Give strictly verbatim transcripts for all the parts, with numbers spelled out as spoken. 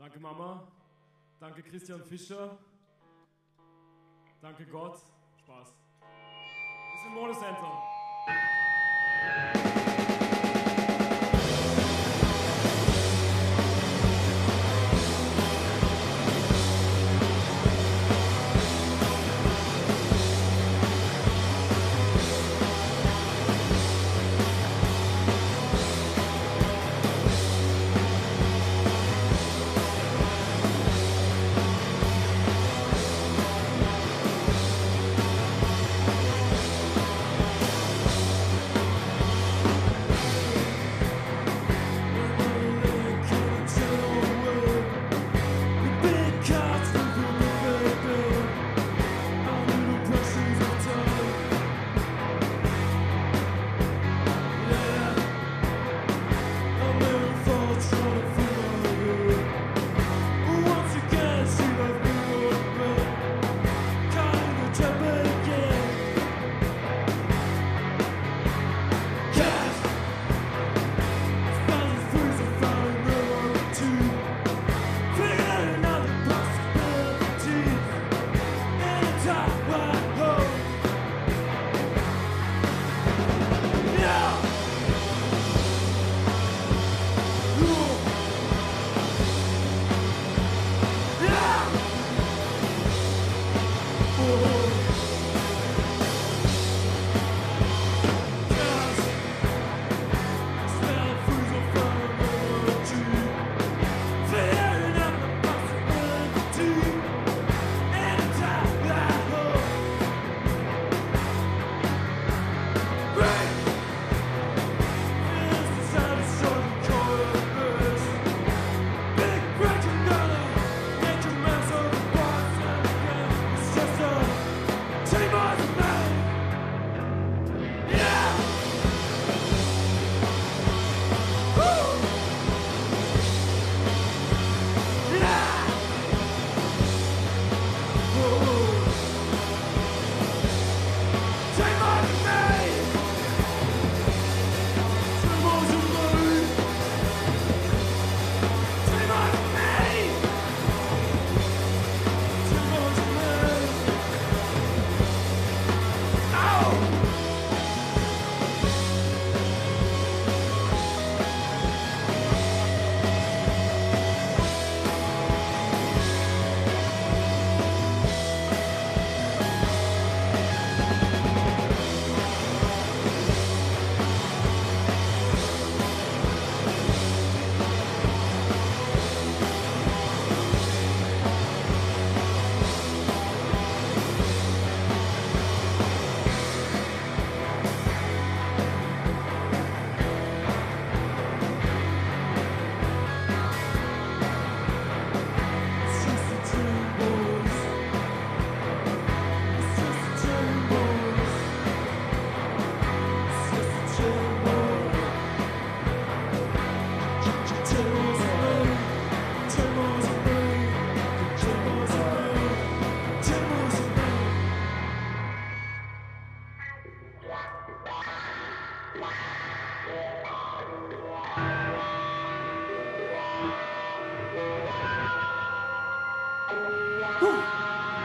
Danke Mama, danke Christian Fischer, danke Gott, Spaß. Bis im Modecenter.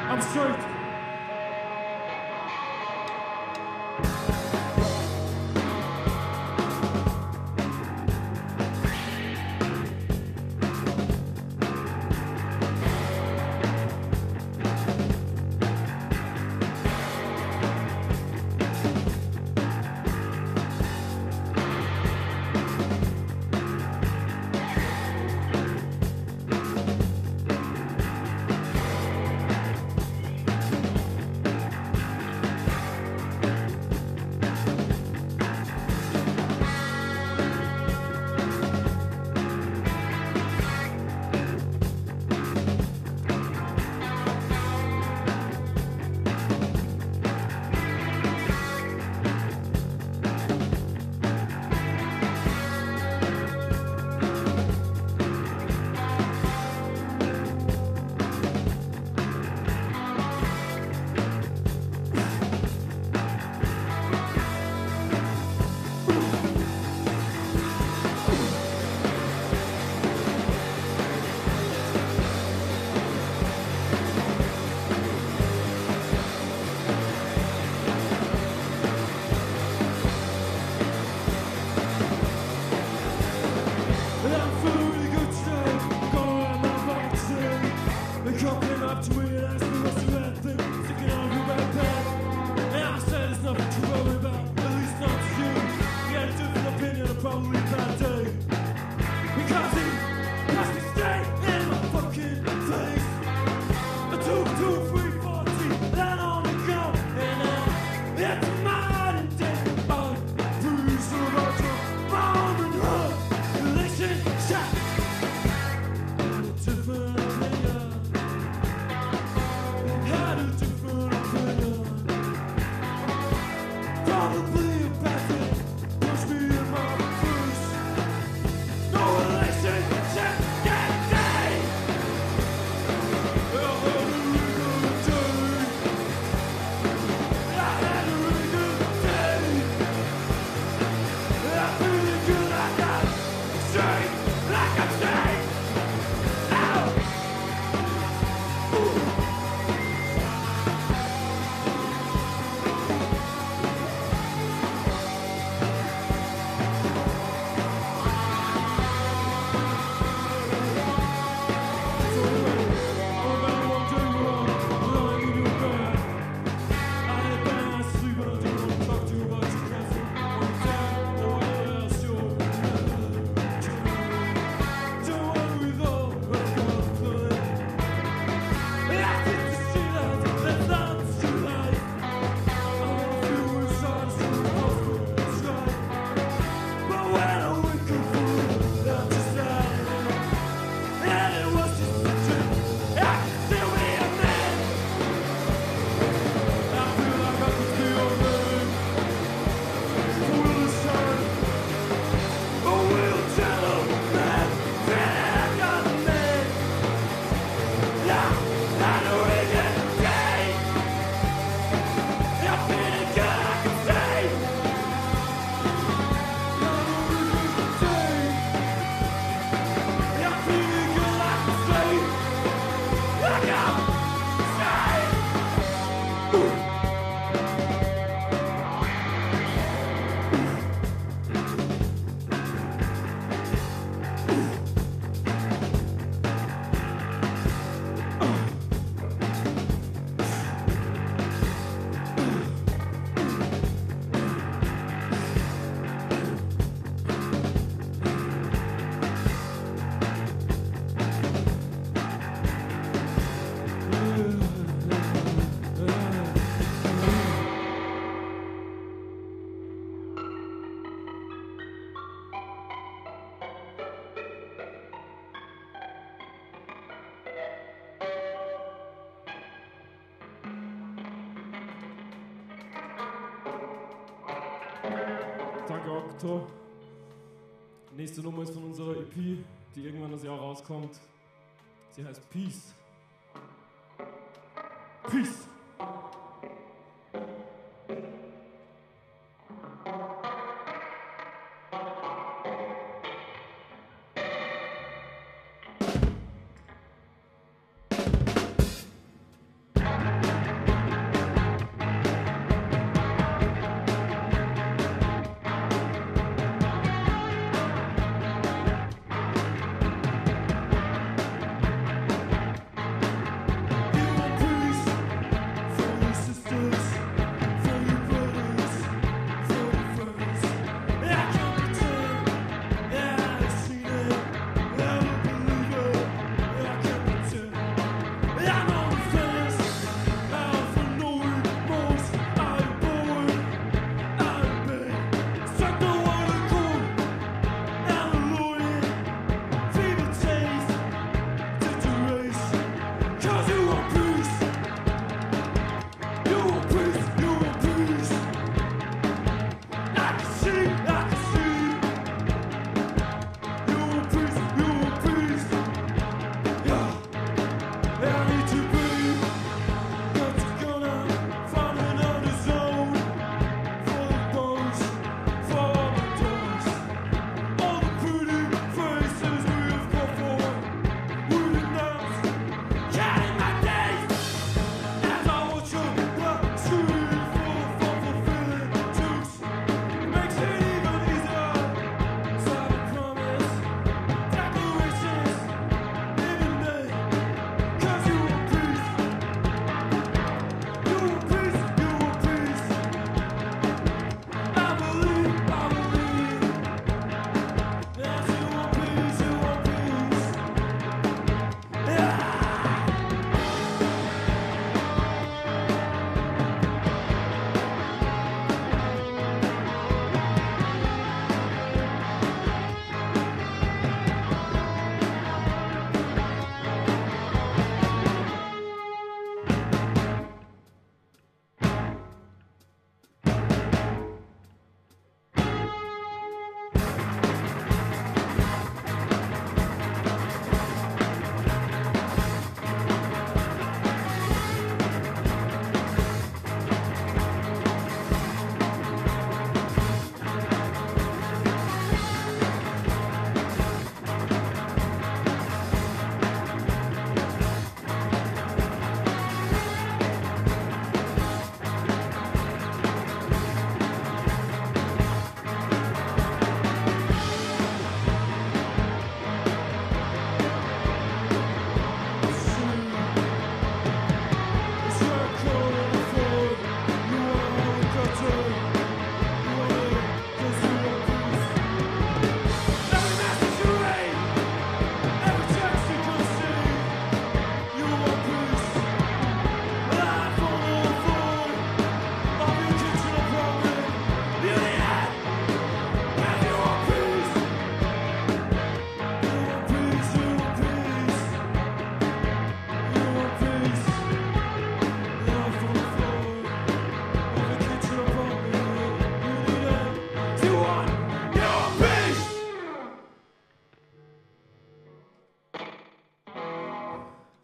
I'm straight. Motto. Die nächste Nummer ist von unserer E P, die irgendwann das Jahr rauskommt. Sie heißt Peace. Peace!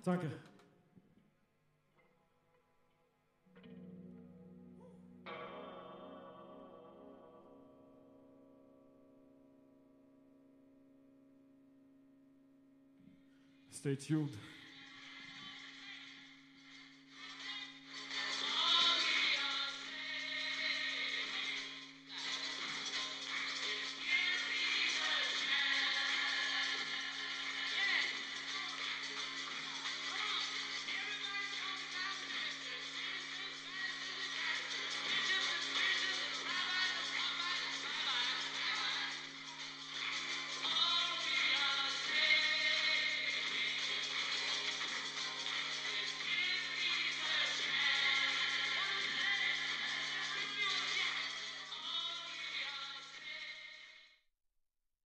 Danke. Stay tuned.